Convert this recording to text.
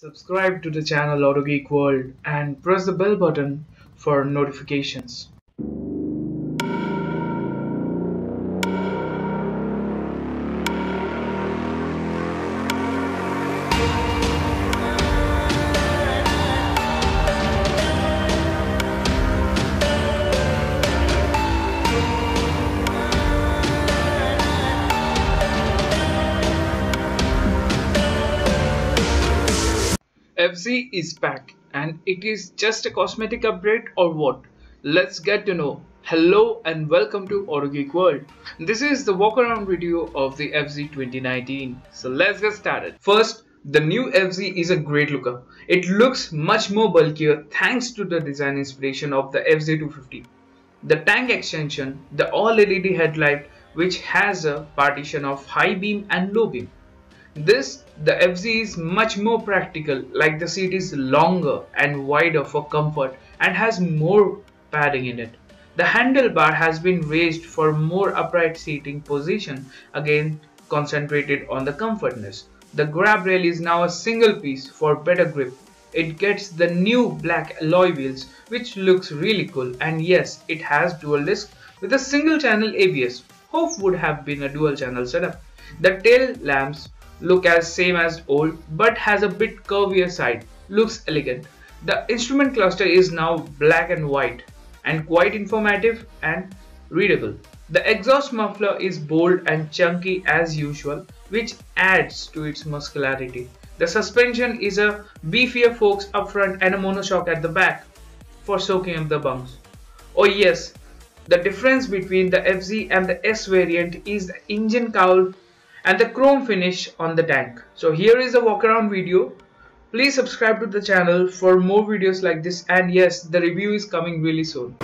Subscribe to the channel AutoGeek World and press the bell button for notifications. FZ is back, and it is just a cosmetic upgrade or what? Let's get to know. Hello and welcome to AutoGeek World. This is the walk around video of the FZ 2019. So let's get started. First, the new FZ is a great looker. It looks much more bulkier thanks to the design inspiration of the FZ250. The tank extension, the all LED headlight which has a partition of high beam and low beam. The FZ is much more practical, like the seat is longer and wider for comfort and has more padding in it. The handlebar has been raised for more upright seating position, again concentrated on the comfortness. The grab rail is now a single piece for better grip. It gets the new black alloy wheels which looks really cool, and yes, it has dual disc with a single channel ABS. Hope would have been a dual channel setup. The tail lamps look as same as old but has a bit curvier side. Looks elegant. The instrument cluster is now black and white and quite informative and readable. The exhaust muffler is bold and chunky as usual, which adds to its muscularity. The suspension is a beefier forks up front and a monoshock at the back for soaking up the bumps. Oh yes, the difference between the FZ and the S variant is the engine cowl and the chrome finish on the tank. So here is a walk around video. Please subscribe to the channel for more videos like this, and yes, the review is coming really soon.